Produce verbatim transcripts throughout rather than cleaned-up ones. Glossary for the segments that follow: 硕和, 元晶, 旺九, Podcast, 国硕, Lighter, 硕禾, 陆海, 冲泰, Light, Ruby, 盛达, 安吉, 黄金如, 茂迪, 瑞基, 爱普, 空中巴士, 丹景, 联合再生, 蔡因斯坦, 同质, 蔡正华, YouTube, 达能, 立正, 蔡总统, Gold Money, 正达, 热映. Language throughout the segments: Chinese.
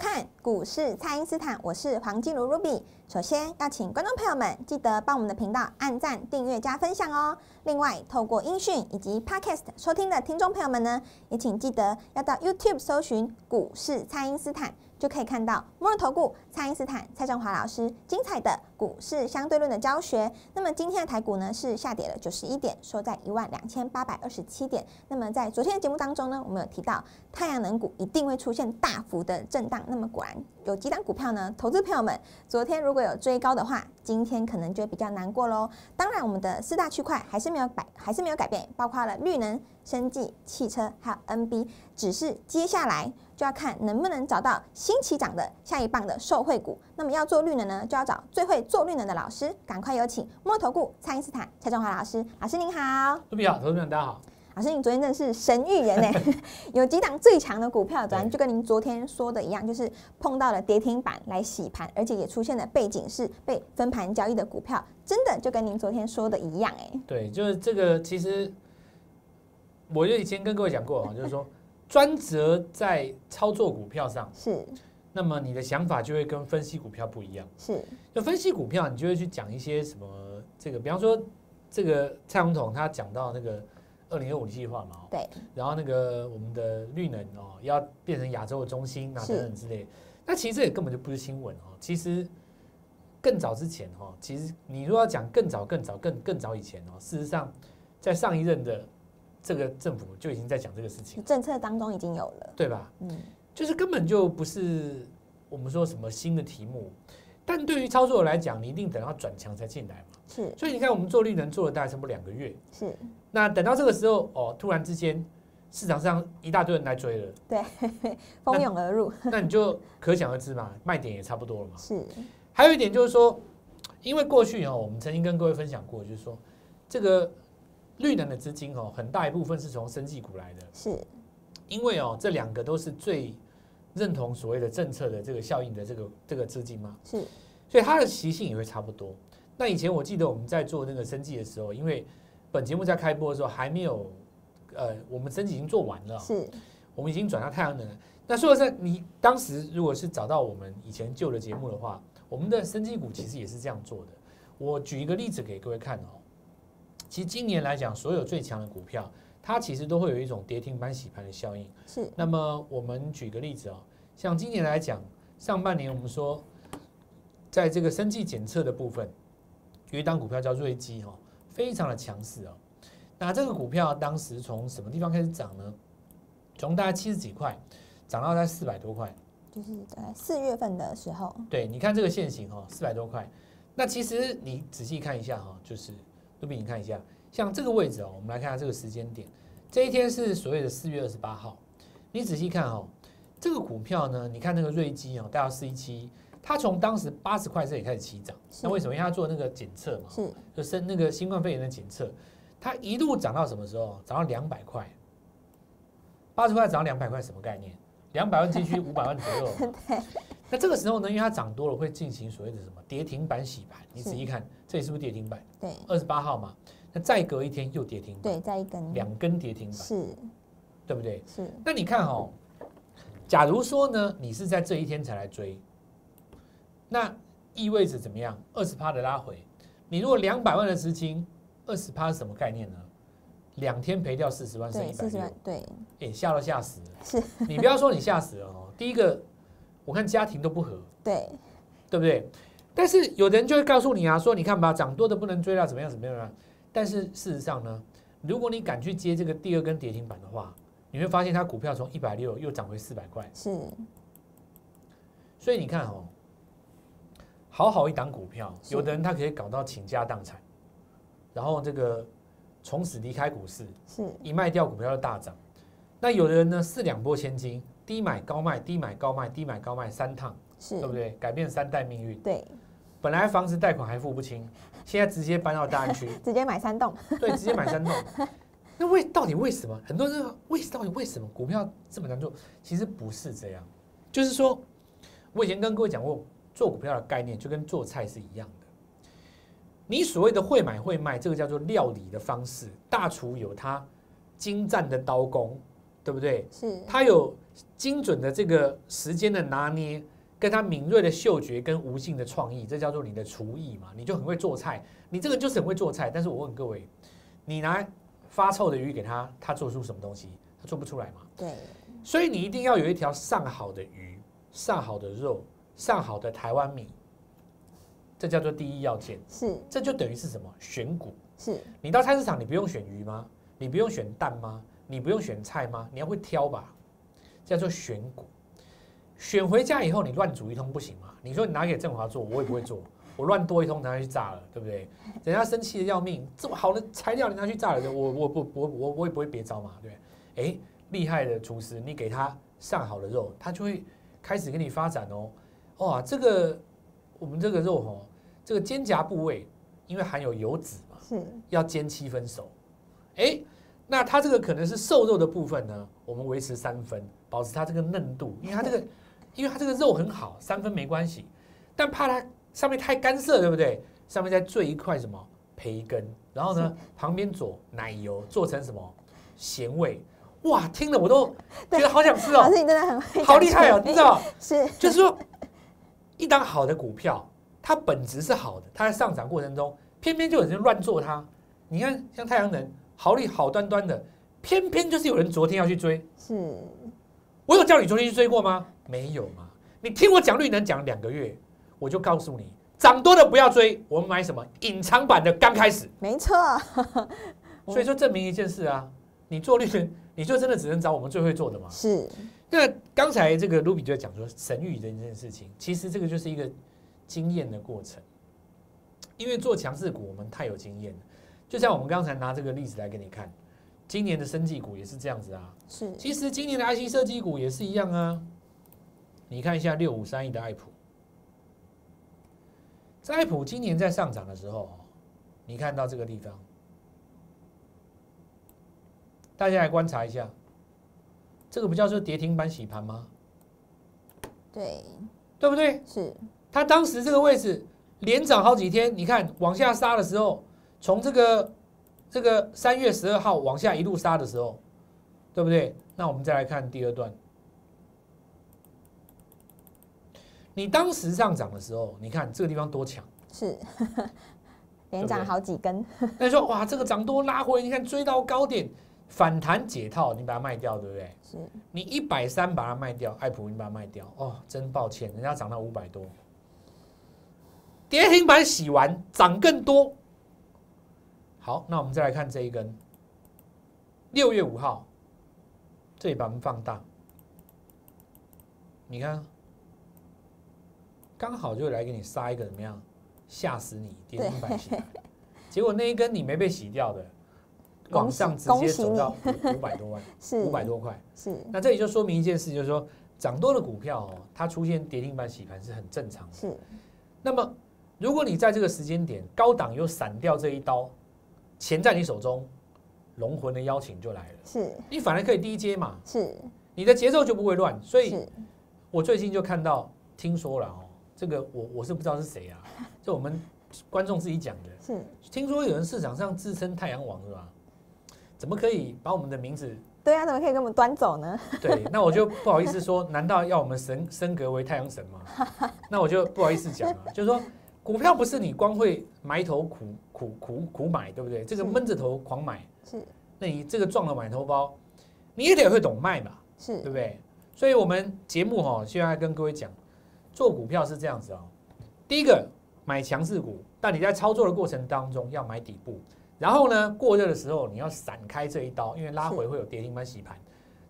看股市蔡因斯坦，我是黄金如 Ruby。首先要请观众朋友们记得帮我们的频道按赞、订阅、加分享哦。另外，透过音讯以及 Podcast 收听的听众朋友们呢，也请记得要到 YouTube 搜寻股市蔡因斯坦，就可以看到摩尔投顾蔡因斯坦蔡正华老师精彩的股市相对论的教学。那么今天的台股呢是下跌了九十一点，收在一万两千八百二十七点。那么在昨天的节目当中呢，我们有提到太阳能股一定会出现大幅的震荡。那么果然有几档股票呢，投资朋友们昨天如果有追高的话，今天可能就比较难过喽。当然，我们的四大区块还是没有改，还是没有改变，包括了绿能、生技、汽车还有 N B， 只是接下来就要看能不能找到新起涨的下一棒的受惠股。那么要做绿能呢，就要找最会做绿能的老师，赶快有请摩尔投顾蔡因斯坦蔡正华老师。老师您好。各位好，投资朋友大家好。老师，你昨天真的是神预言哎！有几档最强的股票，昨天就跟您昨天说的一样，就是碰到了跌停板来洗盘，而且也出现了背景是被分盘交易的股票，真的就跟您昨天说的一样哎。对，就是这个。其实我就以前跟各位讲过啊，就是说专责在操作股票上是，那么你的想法就会跟分析股票不一样。是，就分析股票，你就会去讲一些什么这个，比方说这个蔡总统他讲到那个。二零二五计划嘛，对，然后那个我们的绿能哦，要变成亚洲的中心啊等等之类的，那其实这也根本就不是新闻哦。其实更早之前哦，其实你如果要讲更早、更早、更更早以前哦，事实上在上一任的这个政府就已经在讲这个事情，政策当中已经有了，对吧？嗯，就是根本就不是我们说什么新的题目，但对于操作来讲，你一定等到转强才进来嘛。是，所以你看我们做绿能做了大概差不多两个月，是。那等到这个时候哦，突然之间市场上一大堆人来追了，对，蜂拥而入那。那你就可想而知嘛，卖点也差不多了嘛。是。还有一点就是说，因为过去哦，我们曾经跟各位分享过，就是说这个绿能的资金哦，很大一部分是从生技股来的。是。因为哦，这两个都是最认同所谓的政策的这个效应的这个这个资金嘛。是。所以它的习性也会差不多。那以前我记得我们在做那个生技的时候，因为本节目在开播的时候还没有，呃，我们升级已经做完了，是，我们已经转到太阳能了。那说实在，你当时如果是找到我们以前旧的节目的话，我们的生技股其实也是这样做的。我举一个例子给各位看哦，其实今年来讲，所有最强的股票，它其实都会有一种跌停板洗盘的效应。是。那么我们举个例子哦，像今年来讲，上半年我们说，在这个生技检测的部分，有一档股票叫瑞基哦。非常的强势哦，那这个股票当时从什么地方开始涨呢？从大概七十几块涨到在四百多块，就是在四月份的时候。对，你看这个线型哦，四百多块。那其实你仔细看一下哈、哦，就是Ruby，你看一下，像这个位置哦，我们来看下这个时间点，这一天是所谓的四月二十八号。你仔细看哦，这个股票呢，你看那个瑞基哦，大概四一七。它从当时八十块这里开始起涨，那为什么？因为它做那个检测嘛，是，就是那个新冠肺炎的检测，它一路涨到什么时候？涨到两百块，八十块涨到两百块，什么概念？两百万进去五百万左右。那这个时候呢，因为它涨多了，会进行所谓的什么跌停板洗盘？你仔细看，这里是不是跌停板？对，二十八号嘛。那再隔一天又跌停板，对，再一根，两根跌停板，是，对不对？是。那你看哦，假如说呢，你是在这一天才来追。那意味着怎么样？二十趴的拉回，你如果两百万的资金，二十趴是什么概念呢？两天赔掉四十万，剩一百六。对，哎，吓都吓死了。是，你不要说你吓死了哦。第一个，我看家庭都不合，对，对不对？但是有人就会告诉你啊，说你看吧，涨多的不能追了，怎么样怎么样啊？但是事实上呢，如果你敢去接这个第二根跌停板的话，你会发现它股票从一百六又涨回四百块。是，所以你看哦。好好一档股票，有的人他可以搞到倾家荡产，然后这个从此离开股市，是一卖掉股票就大涨。那有的人呢是两波千金，低买高卖，低买高卖，低买高卖三趟，是对不对？改变三代命运。对，本来房子贷款还付不清，现在直接搬到大安区，直接买三栋。对，直接买三栋。那为到底为什么？很多人为到底为什么股票这么难做？其实不是这样，就是说我以前跟各位讲过。做股票的概念就跟做菜是一样的，你所谓的会买会卖，这个叫做料理的方式。大厨有他精湛的刀工，对不对？是，他有精准的这个时间的拿捏，跟他敏锐的嗅觉跟无尽的创意，这叫做你的厨艺嘛，你就很会做菜，你这个就是很会做菜。但是我问各位，你拿发臭的鱼给他，他做出什么东西？他做不出来嘛。对，所以你一定要有一条上好的鱼、上好的肉、上好的台湾米。 这叫做第一要件，是，这就等于是什么？选股。是你到菜市场，你不用选鱼吗？你不用选蛋吗？你不用选菜吗？你要会挑吧，叫做选股。选回家以后，你乱煮一通不行嘛？你说你拿给振华做，我也不会做，我乱剁一通拿去炸了，对不对？人家生气的要命，这么好的材料你拿去炸了，我我不我我我也不会别招嘛，对不对？哎，厉害的厨师，你给他上好的肉，他就会开始跟你发展哦。哇，这个我们这个肉哦。 这个肩胛部位，因为含有油脂嘛，要煎七分熟。哎，那它这个可能是瘦肉的部分呢，我们维持三分，保持它这个嫩度，因为它这个，因为它这个肉很好，三分没关系。但怕它上面太干涩，对不对？上面再缀一块什么培根，然后呢，旁边佐奶油，做成什么咸味。哇，听了我都觉得好想吃哦！老师，你真的很会，好厉害哦，你知道？是，就是说，一档好的股票。 它本质是好的，它在上涨过程中，偏偏就有人乱做它。你看，像太阳能，好利好端端的，偏偏就是有人昨天要去追。是，我有叫你昨天去追过吗？没有嘛。你听我讲绿能讲两个月，我就告诉你，涨多的不要追。我们买什么隐藏版的，刚开始。没错。所以说证明一件事啊，你做绿能，你就真的只能找我们最会做的嘛。是。那刚才这个 Ruby 就在讲说神域的一件事情，其实这个就是一个。 经验的过程，因为做强势股我们太有经验了，就像我们刚才拿这个例子来给你看，今年的生技股也是这样子啊。是，其实今年的 I C 设计股也是一样啊。你看一下六五三一的爱普，在爱普今年在上涨的时候，你看到这个地方，大家来观察一下，这个不叫做跌停板洗盘吗？对，对不对？是。 它当时这个位置连涨好几天，你看往下杀的时候，从这个这个三月十二号往下一路杀的时候，对不对？那我们再来看第二段。你当时上涨的时候，你看这个地方多强，是呵呵连涨好几根。那你说哇，这个涨多拉回，你看追到高点反弹解套，你把它卖掉，对不对？是。你一百三把它卖掉，爱普你把它卖掉，哦，真抱歉，人家涨到五百多。 跌停板洗完，涨更多。好，那我们再来看这一根，六月五号，这里把我们放大，你看，刚好就来给你杀一个怎么样？吓死你！跌停板洗完，结果那一根你没被洗掉的，往上直接走到五百多万，五百多块。是，那这里就说明一件事，就是说涨多的股票哦，它出现跌停板洗盘是很正常的。是。 那么，如果你在这个时间点高档又闪掉这一刀，钱在你手中，龙魂的邀请就来了。是，你反而可以低接嘛。是，你的节奏就不会乱。所以，我最近就看到听说了哦，这个我我是不知道是谁啊，这我们观众自己讲的。是，听说有人市场上自称太阳王是吧？怎么可以把我们的名字？对啊，怎么可以给我们端走呢？对，那我就不好意思说，难道要我们神升格为太阳神吗？那我就不好意思讲了，就是说，股票不是你光会埋头苦苦苦苦买，对不对？这个闷着头狂买，是，那你这个撞了满头包，你也得会懂卖嘛，是，对不对？所以我们节目哈、哦，现在跟各位讲，做股票是这样子哦，第一个买强势股，但你在操作的过程当中要买底部。 然后呢，过热的时候你要闪开这一刀，因为拉回会有跌停板洗盘，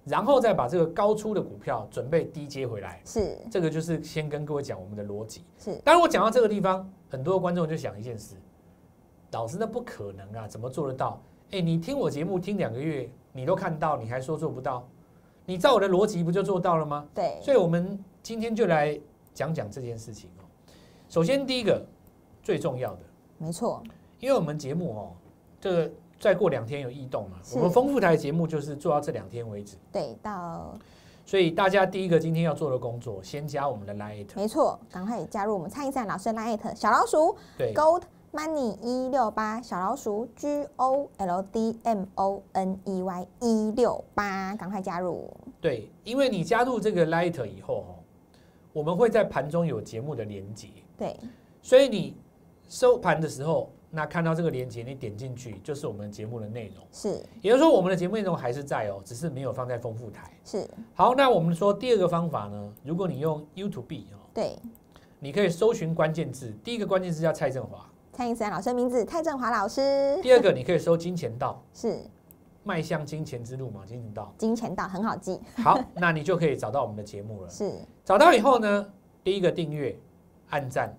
然后再把这个高出的股票准备低接回来。是，这个就是先跟各位讲我们的逻辑。是，当然我讲到这个地方，很多观众就想一件事：老师，那不可能啊，怎么做得到？哎，你听我节目听两个月，你都看到，你还说做不到？你照我的逻辑不就做到了吗？对。所以我们今天就来讲讲这件事情哦。首先第一个最重要的，没错，因为我们节目哦。 这个再过两天有异动嘛？我们丰富台的节目就是做到这两天为止。对，到。所以大家第一个今天要做的工作，先加我们的 Light。没错，赶快加入我们蔡因斯坦老师的 Light 小老鼠。对 ，Gold money 一六八小老鼠 G O L D M O N E Y 一六八，赶快加入。对，因为你加入这个 Lighter 以后哦，我们会在盘中有节目的连结。对，所以你收盘的时候，那看到这个连结，你点进去就是我们节目的内容。是，也就是说我们的节目内容还是在哦，只是没有放在丰富台。是。好，那我们说第二个方法呢，如果你用 YouTube 哦，对。你可以搜寻关键字，第一个关键字叫蔡正华，蔡英文老师的名字，蔡正华老师。第二个你可以搜金钱道，是迈向金钱之路嘛？金钱道，金钱道很好记。好，那你就可以找到我们的节目了。是，找到以后呢，第一个订阅、按赞、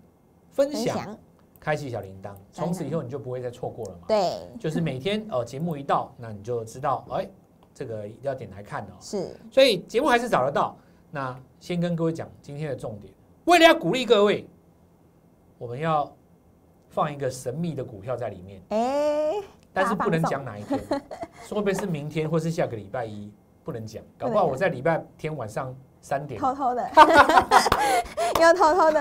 分享、分享开启小铃铛，从此以后你就不会再错过了嘛？对，就是每天哦，节目一到，那你就知道，哎，这个要点来看哦。是，所以节目还是找得到。那先跟各位讲今天的重点。为了要鼓励各位，我们要放一个神秘的股票在里面，哎，但是不能讲哪一天，说会不会是明天或是下个礼拜一，不能讲，搞不好我在礼拜天晚上三点偷偷的，又偷偷的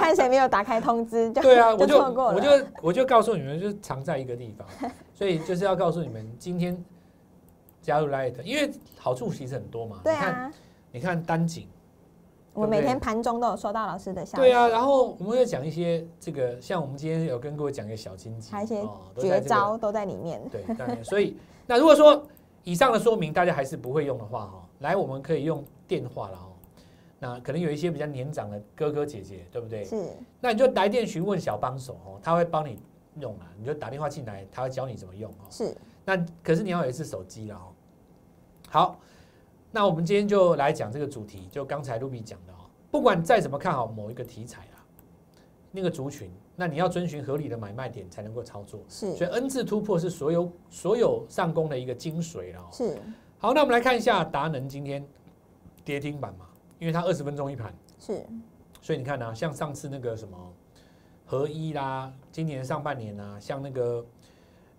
看谁没有打开通知就对啊，我就我就我就告诉你们，就是藏在一个地方，所以就是要告诉你们，今天加入 Light， 因为好处其实很多嘛，对啊，你看单井。我每天盘中都有收到老师的消息。对啊，然后我们会讲一些这个，像我们今天有跟各位讲一个小金鸡，还有一些绝招都在里面。对，所以那如果说以上的说明大家还是不会用的话哈，来我们可以用电话了哈。那可能有一些比较年长的哥哥姐姐，对不对？是。那你就来电询问小帮手哦，他会帮你用啊，你就打电话进来，他会教你怎么用哦。是。那可是你要有一只手机了哦。好。那我们今天就来讲这个主题，就刚才 Ruby 讲的哦，不管再怎么看好某一个题材啦，那个族群，那你要遵循合理的买卖点才能够操作。是，所以 N 字突破是所有所有上攻的一个精髓了哦。是。好，那我们来看一下达能今天跌停板嘛，因为它二十分钟一盘。是。所以你看啊，像上次那个什么合一啦，今年上半年啊，像那个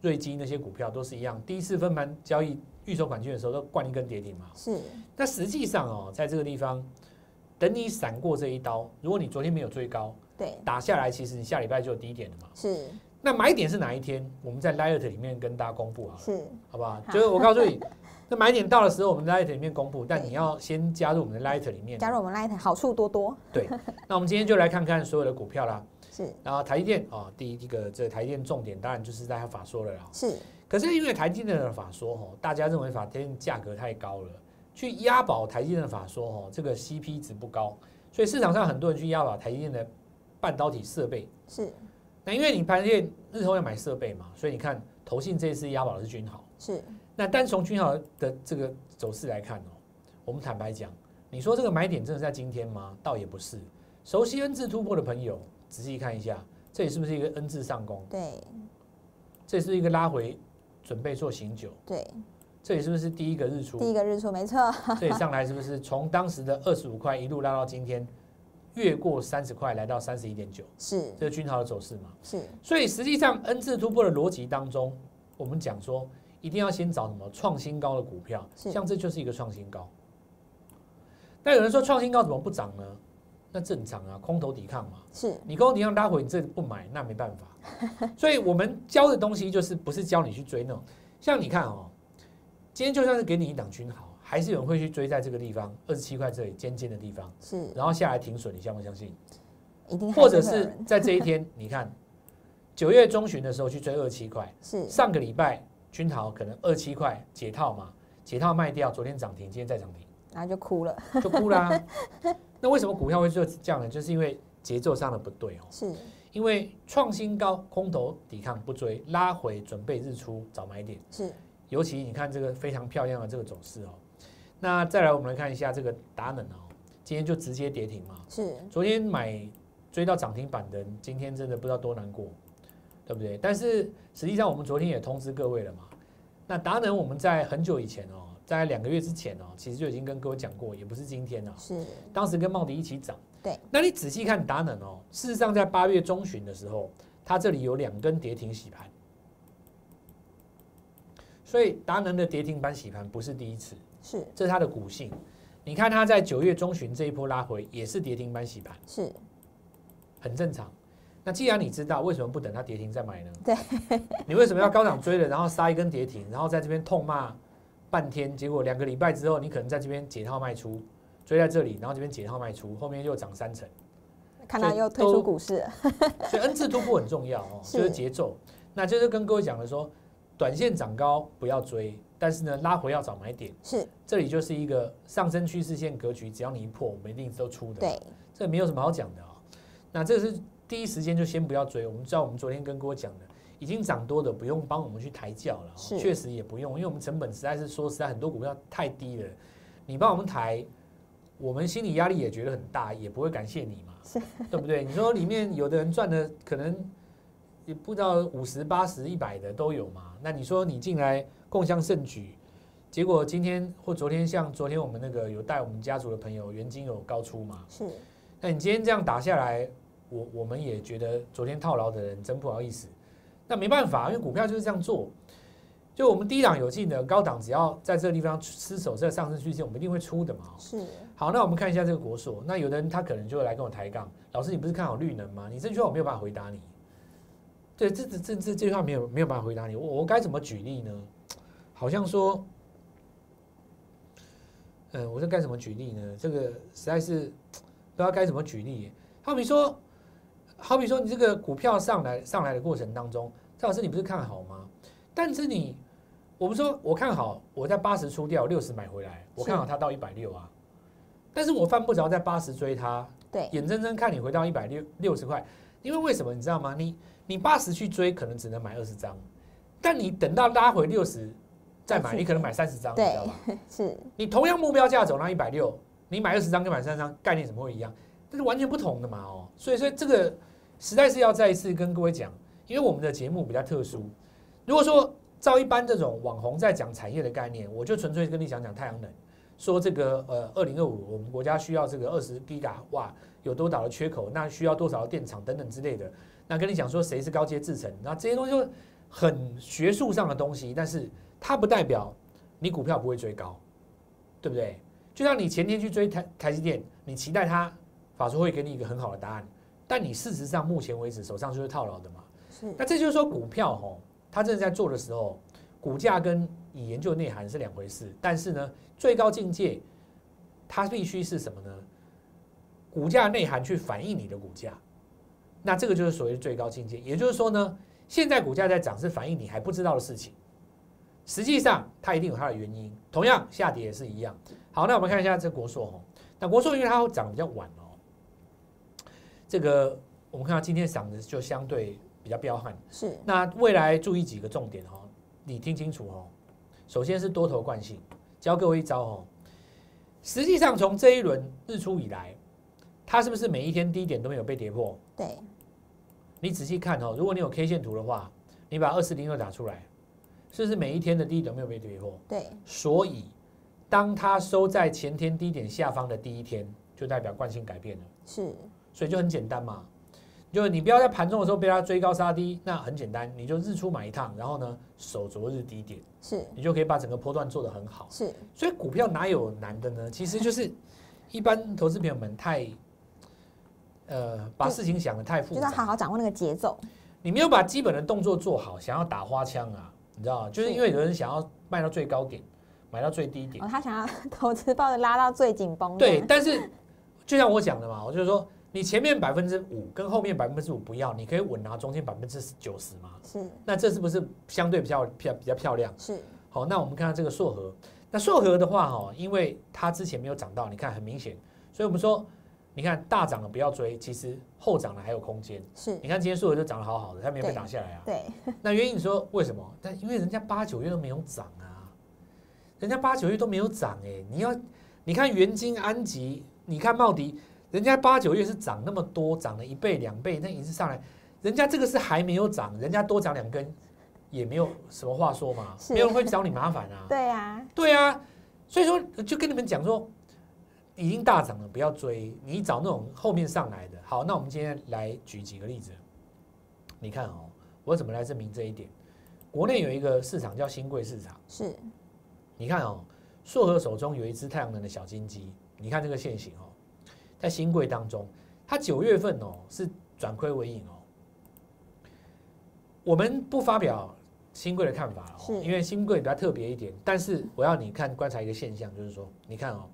瑞基那些股票都是一样，第一次分盘交易。预收款券的时候都灌一根跌停嘛，是。那实际上哦，在这个地方，等你闪过这一刀，如果你昨天没有追高，对，打下来，其实你下礼拜就有低点了嘛。是。那买点是哪一天？我们在 Light 里面跟大家公布好了，是，好不好？就是我告诉你，那买点到的时候，我们 Light 里面公布，但你要先加入我们的 Light 里面。加入我们 Light 好处多多。对。那我们今天就来看看所有的股票啦。是。然后台积电啊，第一个这台积电重点当然就是在它法说了啦。是。可是因为台积电的法说吼，大家认为台积电价格太高了，去押宝台积电的法说吼，这个 C P 值不高，所以市场上很多人去押宝台积电的半导体设备。是。那因为你台积电日后要买设备嘛，所以你看投信这一次押宝的是均豪。是。那单从均豪的这个走势来看哦，我们坦白讲，你说这个买点真的在今天吗？倒也不是。熟悉 N 字突破的朋友，仔细看一下，这里是不是一个 N 字上攻？对。这里是一个拉回。准备做醒酒，对，这里是不是第一个日出？第一个日出，没错。这里上来是不是从当时的二十五块一路拉到今天，越过三十块，来到三十一点九？是，这是均豪的走势嘛？是。所以实际上 N 字突破的逻辑当中，我们讲说一定要先找什么创新高的股票，像这就是一个创新高。那有人说创新高怎么不涨呢？那正常啊，空头抵抗嘛。是你空头抵抗拉回，你这不买那没办法。所以我们教的东西就是不是教你去追那种，像你看哦，今天就算是给你一档均豪，还是有人会去追在这个地方二十七块这里尖尖的地方，是，然后下来停损，你相不相信？一定。或者是在这一天，你看九月中旬的时候去追二七块，是上个礼拜均豪可能二七块解套嘛，解套卖掉，昨天涨停，今天再涨停，然后就哭了，就哭啦、啊。那为什么股票会做这样呢？就是因为节奏上的不对哦。是，因为创新高，空头抵抗不追，拉回准备日出找买点。是，尤其你看这个非常漂亮的这个走势哦。那再来我们来看一下这个达能哦，今天就直接跌停嘛。是，昨天买追到涨停板的，今天真的不知道多难过，对不对？但是实际上我们昨天也通知各位了嘛。那达能我们在很久以前哦。在两个月之前哦，其实就已经跟各位讲过，也不是今天啊。是。当时跟茂迪一起涨。对。那你仔细看达能哦，事实上在八月中旬的时候，它这里有两根跌停洗盘，所以达能的跌停板洗盘不是第一次。是。这是它的股性。你看它在九月中旬这一波拉回也是跌停板洗盘，是，很正常。那既然你知道，为什么不等它跌停再买呢？对，你为什么要高档追了，然后杀一根跌停，然后在这边痛骂半天，结果两个礼拜之后，你可能在这边解套卖出，追在这里，然后这边解套卖出，后面又涨三成，看他又退出股市了。所以 N 字突破很重要哦，就是节奏。那就是跟各位讲的说，短线涨高不要追，但是呢拉回要找买点。是，这里就是一个上升趋势线格局，只要你一破，我们一定都出的。对，这没有什么好讲的哦。那这是。第一时间就先不要追，我们知道我们昨天跟各位讲的，已经涨多的不用帮我们去抬轿了，确实也不用，因为我们成本实在是说实在很多股票太低了，你帮我们抬，我们心理压力也觉得很大，也不会感谢你嘛，对不对？你说里面有的人赚的可能也不知道五十、八十、一百的都有嘛，那你说你进来共襄盛举，结果今天或昨天，像昨天我们那个有带我们家族的朋友元金有高出嘛，是，那你今天这样打下来。我我们也觉得昨天套牢的人真不好意思，那没办法，因为股票就是这样做。就我们低档有进的，高档只要在这个地方失守这个上升趋势，我们一定会出的嘛。是。好，那我们看一下这个国硕，那有的人他可能就会来跟我抬杠，老师你不是看好绿能吗？你这句话我没有办法回答你。对，这这这这句话没有没有办法回答你，我我该怎么举例呢？好像说，嗯，我这该怎么举例呢？这个实在是不知道该怎么举例。好比说。好比说，你这个股票上来上来的过程当中，赵老师你不是看好吗？但是你，我们说我看好，我在八十出掉，六十买回来，我看好它到一百六啊。但是我犯不着在八十追它，对，眼睁睁看你回到一百六六十块。因为为什么你知道吗？你你八十去追，可能只能买二十张，但你等到拉回六十再买，你可能买三十张，你知道吗？是。你同样目标价走到一百六，你买二十张跟买三十张概念怎么会一样？这是完全不同的嘛哦。所以所以这个。实在是要再一次跟各位讲，因为我们的节目比较特殊。如果说照一般这种网红在讲产业的概念，我就纯粹跟你讲讲太阳能，说这个呃，二零二五我们国家需要这个二十 G 瓦有多少的缺口，那需要多少的电厂等等之类的。那跟你讲说谁是高阶制程，那这些东西就很学术上的东西，但是它不代表你股票不会追高，对不对？就像你前天去追台台积电，你期待它法说会给你一个很好的答案。但你事实上目前为止手上就是套牢的嘛，那这就是说股票吼、哦，它真的在做的时候，股价跟以研究内涵是两回事。但是呢，最高境界它必须是什么呢？股价内涵去反映你的股价，那这个就是所谓的最高境界。也就是说呢，现在股价在涨是反映你还不知道的事情，实际上它一定有它的原因。同样下跌也是一样。好，那我们看一下这国硕吼、哦，那国硕因为它涨得比较晚哦。这个我们看到今天涨的就相对比较彪悍，是。那未来注意几个重点哦，你听清楚哦。首先是多头惯性，教各位一招哦。实际上从这一轮日出以来，它是不是每一天低点都没有被跌破？对。你仔细看哦，如果你有 K 线图的话，你把二四零六打出来，是不是每一天的低点都没有被跌破？对。所以当它收在前天低点下方的第一天，就代表惯性改变了。是。所以就很简单嘛，就你不要在盘中的时候被它追高杀低，那很简单，你就日出买一趟，然后呢守昨日低点，是，你就可以把整个波段做得很好。是，所以股票哪有难的呢？其实就是一般投资朋友们太，呃，把事情想得太复杂，就是好好掌握那个节奏。你没有把基本的动作做好，想要打花枪啊，你知道吗？就是因为有人想要卖到最高点，买到最低点，哦、他想要投资报的拉到最紧绷。对，但是就像我讲的嘛，我就说。你前面百分之五跟后面百分之五不要，你可以稳拿中间百分之九十嘛。是。那这是不是相对比较比较比较漂亮？是。好，那我们看到这个硕和，那硕和的话哈，因为它之前没有涨到，你看很明显，所以我们说，你看大涨了不要追，其实后涨了还有空间。是。你看今天硕和就涨得好好的，它没有被打下来啊。对。对那原因你说为什么？但因为人家八九月都没有涨啊，人家八九月都没有涨哎、欸，你要你看元晶、安吉，你看茂迪。人家八九月是涨那么多，涨了一倍两倍，那一直上来，人家这个是还没有涨，人家多涨两根也没有什么话说嘛，没有人会找你麻烦啊。对啊，对啊，所以说就跟你们讲说，已经大涨了，不要追，你找那种后面上来的。好，那我们今天来举几个例子，你看哦，我怎么来证明这一点？国内有一个市场叫新贵市场，是，你看哦，硕和手中有一只太阳能的小金鸡，你看这个现形哦。在新贵当中，它九月份哦是转亏为盈哦，我们不发表新贵的看法哦，因为新贵比较特别一点。但是我要你看观察一个现象，就是说，你看哦，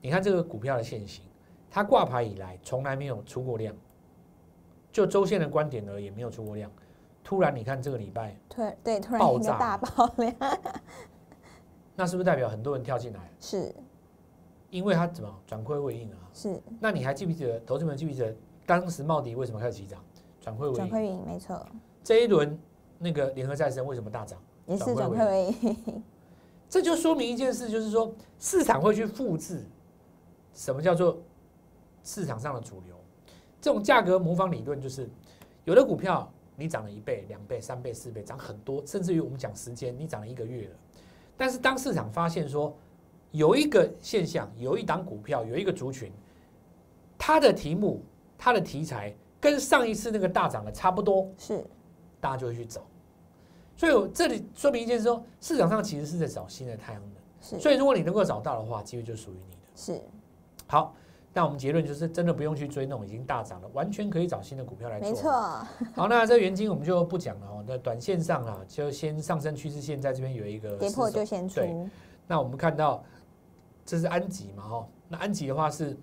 你看这个股票的现形，它挂牌以来从来没有出过量，就周线的观点而言没有出过量。突然你看这个礼拜，对对，突然一个大爆量，那是不是代表很多人跳进来？是，因为它怎么转亏为盈啊？是。那你还记不记得，投资们记不记得当时茂迪为什么开始起涨？转亏为盈。转亏为盈，没错。这一轮。那个联合再生为什么大涨？也是转亏为盈，这就说明一件事，就是说市场会去复制什么叫做市场上的主流。这种价格模仿理论就是，有的股票你涨了一倍、两倍、三倍、四倍，涨很多，甚至于我们讲时间，你涨了一个月了。但是当市场发现说有一个现象，有一档股票，有一个族群，它的题目、它的题材跟上一次那个大涨的差不多，是。大家就会去走，所以我这里说明一件事：说市场上其实是在找新的太阳能。所以如果你能够找到的话，机会就属于你的。是。好，那我们结论就是，真的不用去追那种已经大涨了，完全可以找新的股票来做。没错。好，那这原金我们就不讲了哦。那短线上啊，就先上升趋势线在这边有一个跌破就先出。对。那我们看到这是安吉嘛？哈，那安吉的话是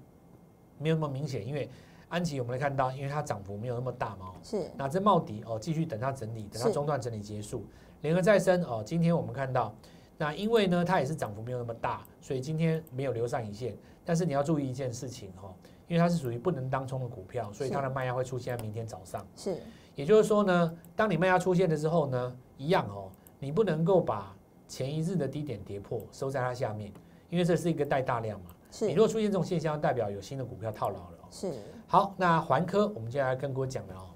没有那么明显，因为。安吉，我们来看到，因为它涨幅没有那么大嘛，是。那这茂迪哦，继续等它整理，等它中段整理结束。联合再生哦，今天我们看到，那因为呢，它也是涨幅没有那么大，所以今天没有留上影线。但是你要注意一件事情哦，因为它是属于不能当冲的股票，所以它的卖压会出现在明天早上。是。也就是说呢，当你卖压出现的时候呢，一样哦，你不能够把前一日的低点跌破，收在它下面，因为这是一个带大量嘛。是。你如果出现这种现象，代表有新的股票套牢了。是。好，那环科我们接下来跟各位讲了哦，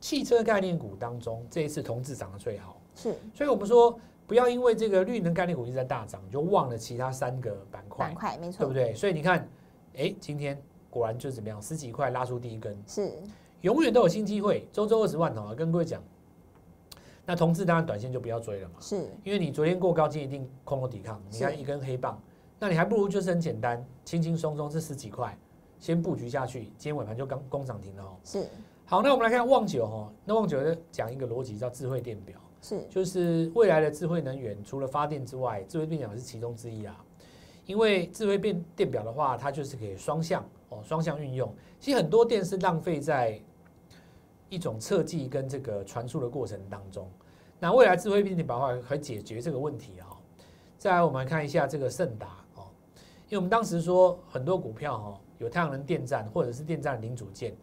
汽车概念股当中，这一次同质涨得最好，是，所以我们说不要因为这个绿能概念股一直在大涨，就忘了其他三个板块，板块没错，对不对？所以你看，哎，今天果然就是怎么样，十几块拉出第一根，是，永远都有新机会，周周二十万哦，跟各位讲。那同质当然短线就不要追了嘛，是，因为你昨天过高，今天一定空头抵抗，你看一根黑棒，那你还不如就是很简单，轻轻松松这十几块。先布局下去，今天尾盘就刚攻涨停了哦。是。好，那我们来看旺九哦。那旺九讲一个逻辑叫智慧电表，是，就是未来的智慧能源，除了发电之外，智慧电表是其中之一啊。因为智慧电电表的话，它就是可以双向哦，双向运用。其实很多电是浪费在一种设计跟这个传输的过程当中。那未来智慧电表的话，可以解决这个问题哦。再来，我们来看一下这个盛达哦，因为我们当时说很多股票哦。有太阳能电站或者是电站零组件，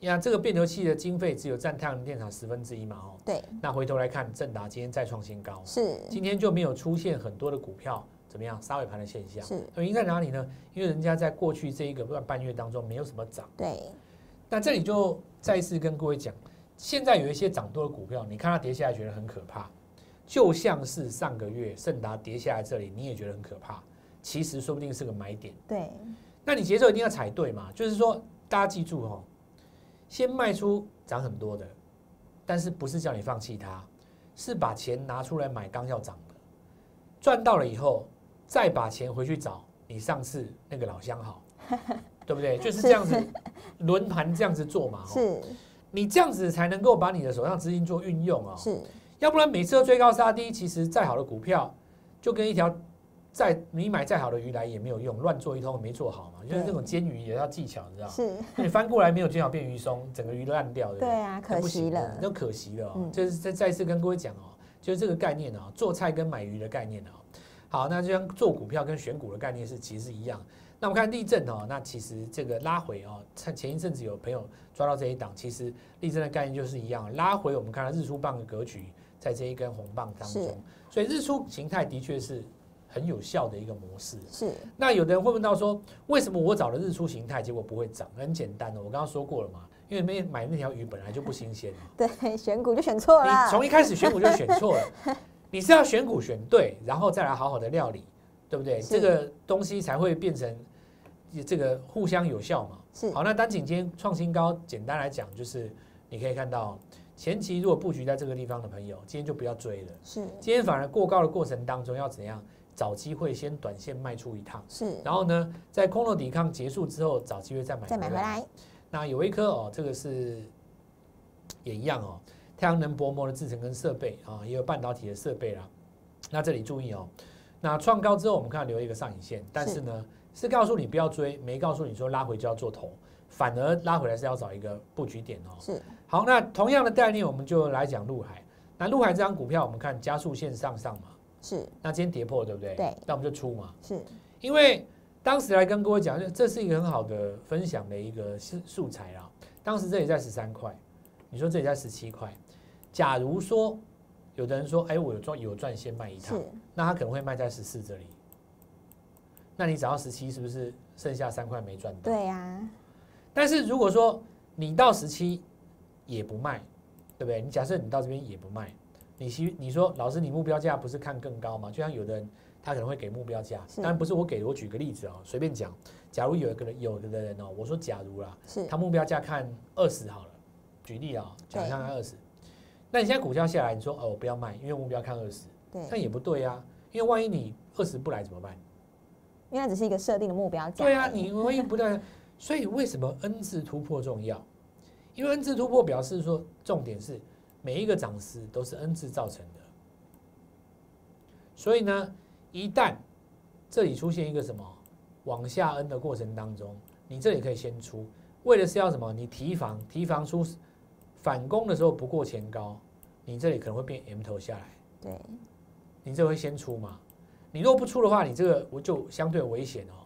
那这个变流器的经费只有占太阳能电厂十分之一嘛，哦，对。那回头来看，正达今天再创新高，是。今天就没有出现很多的股票怎么样杀尾盘的现象，是。原因在哪里呢？因为人家在过去这一个半月当中没有什么涨，对。那这里就再次跟各位讲，现在有一些涨多的股票，你看它跌下来觉得很可怕，就像是上个月正达跌下来这里，你也觉得很可怕，其实说不定是个买点，对。那你节奏一定要踩对嘛，就是说大家记住哦，先卖出涨很多的，但是不是叫你放弃它，是把钱拿出来买刚要涨的，赚到了以后再把钱回去找你上次那个老相好，对不对？就是这样子轮盘这样子做嘛，是，你这样子才能够把你的手上资金做运用啊，是，要不然每次都追高杀低，其实再好的股票就跟一条。再你买再好的鱼来也没有用，乱做一通没做好嘛，就是这种煎鱼也要技巧，你知道？是，你翻过来没有煎好变鱼松，整个鱼都烂掉的。对啊，可惜了，那可惜了、喔。嗯，就是再再次跟各位讲哦，就是这个概念哦、喔，做菜跟买鱼的概念哦、喔。好，那就像做股票跟选股的概念是其实一样。那我们看立正哦、喔，那其实这个拉回哦、喔，前一阵子有朋友抓到这一档，其实立正的概念就是一样，拉回我们看到日出棒的格局，在这一根红棒当中，所以日出形态的确是。很有效的一个模式是。那有的人会问到说，为什么我找了日出形态，结果不会涨？很简单的、喔，我刚刚说过了嘛，因为没买那条鱼本来就不新鲜。对，选股就选错了。你从一开始选股就选错了，你是要选股选对，然后再来好好的料理，对不对？这个东西才会变成这个互相有效嘛。是。好，那丹景今天创新高，简单来讲就是你可以看到。前期如果布局在这个地方的朋友，今天就不要追了。是，今天反而过高的过程当中，要怎样找机会先短线卖出一趟。是，然后呢，在空头抵抗结束之后，找机会再买回来。再买回来。那有一颗哦，这个是也一样哦，太阳能薄膜的制程跟设备啊，也有半导体的设备啦。那这里注意哦，那创高之后我们看到留一个上影线，但是呢是告诉你不要追，没告诉你说拉回就要做头，反而拉回来是要找一个布局点哦。是。好，那同样的概念我们就来讲陆海。那陆海这张股票我们看加速线上上嘛，是。那今天跌破对不对？对。那我们就出嘛。是。因为当时来跟各位讲，这是一个很好的分享的一个素材啦。当时这里在十三块，你说这里在十七块。假如说有的人说，哎，我有赚有赚，先卖一趟，那他可能会卖在十四这里。那你涨到十七，是不是剩下三块没赚到？对呀。但是如果说你到十七也不卖，对不对？你假设你到这边也不卖，你你说老师，你目标价不是看更高吗？就像有的人。他可能会给目标价，当然不是我给的。我举个例子哦，随便讲。假如有一个人，有的人哦，我说假如啦，他目标价看二十好了，举例啊、喔，假设看二十。那你现在股价下来，你说哦，我不要卖，因为目标看二十，那也不对啊，因为万一你二十不来怎么办？因为它只是一个设定的目标价。对啊，你万一不对，所以为什么 N 字突破重要？因为 N 字突破表示说，重点是每一个涨势都是 N 字造成的，所以呢。一旦这里出现一个什么往下 N 的过程当中，你这里可以先出，为的是要什么？你提防，提防出反攻的时候不过前高，你这里可能会变 M 头下来。对，你这会先出嘛？你若不出的话，你这个我就相对危险哦。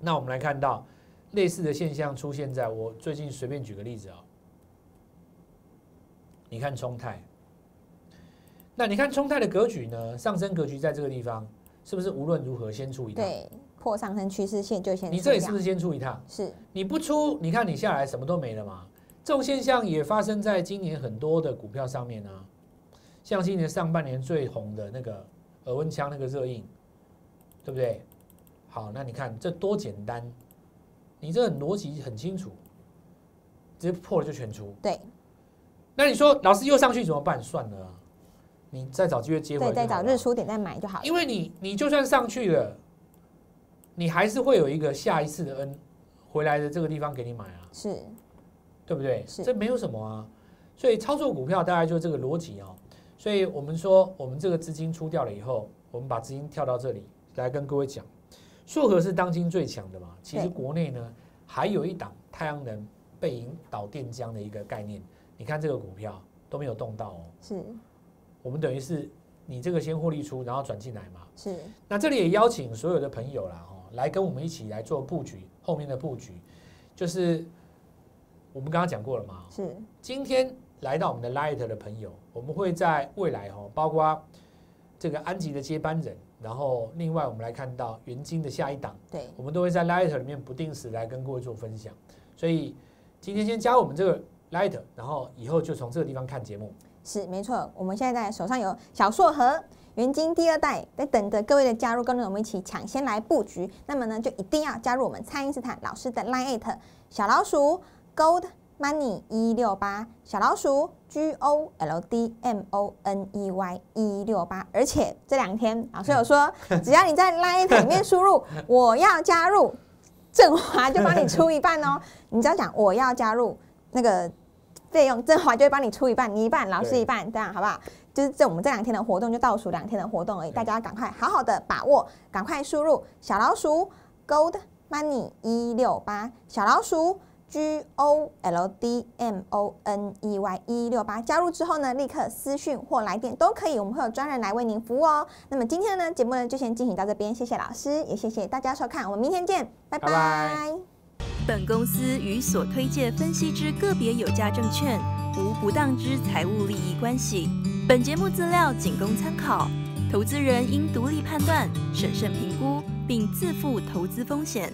那我们来看到类似的现象出现在我最近随便举个例子哦，你看冲泰。那你看冲泰的格局呢？上升格局在这个地方，是不是无论如何先出一趟？对，破上升趋势线就先出一趟。你这里是不是先出一趟？是。你不出，你看你下来什么都没了嘛。这种现象也发生在今年很多的股票上面啊，像今年上半年最红的那个耳温枪那个热映，对不对？好，那你看这多简单，你这逻辑很清楚，直接破了就全出。对。那你说老师又上去怎么办？算了、啊。你再找机会接回来，对，再找日出点再买就好了。因为你你就算上去了，你还是会有一个下一次的 N 回来的这个地方给你买啊，是，对不对？这没有什么啊。所以操作股票大概就这个逻辑哦。所以我们说，我们这个资金出掉了以后，我们把资金跳到这里来跟各位讲，硕禾是当今最强的嘛。其实国内呢还有一档太阳能背影导电浆的一个概念，你看这个股票都没有动到哦。是。我们等于是你这个先获利出，然后转进来嘛。是。那这里也邀请所有的朋友啦，哦，来跟我们一起来做布局。后面的布局就是我们刚刚讲过了嘛。是。今天来到我们的 Light 的朋友，我们会在未来哦，包括这个安吉的接班人，然后另外我们来看到元晶的下一档，对，我们都会在 Light 里面不定时来跟各位做分享。所以今天先加我们这个 Light， 然后以后就从这个地方看节目。是没错，我们现在在手上有小硕禾、元晶第二代，在等着各位的加入，跟着我们一起抢先来布局。那么呢，就一定要加入我们蔡因斯坦老师的 Line 小老鼠 Gold Money 一六八小老鼠 G O L D M O N E Y 一六八。而且这两天老师有说，只要你在 Line 里面输入“我要加入”，振华就帮你出一半哦。你只要讲“我要加入”那个。费用振华就会帮你出一半，你一半，老师一半，这样好不好？就是这我们这两天的活动就倒数两天的活动而已，大家赶快好好的把握，赶快输入小老鼠 Gold Money 一六八小老鼠 G O L D M O N E Y 一六八，加入之后呢，立刻私讯或来电都可以，我们会有专人来为您服务哦。那么今天呢，节目呢就先进行到这边，谢谢老师，也谢谢大家收看，我们明天见，拜拜。拜拜。本公司与所推介分析之个别有价证券无不当之财务利益关系。本节目资料仅供参考，投资人应独立判断、审慎评估，并自负投资风险。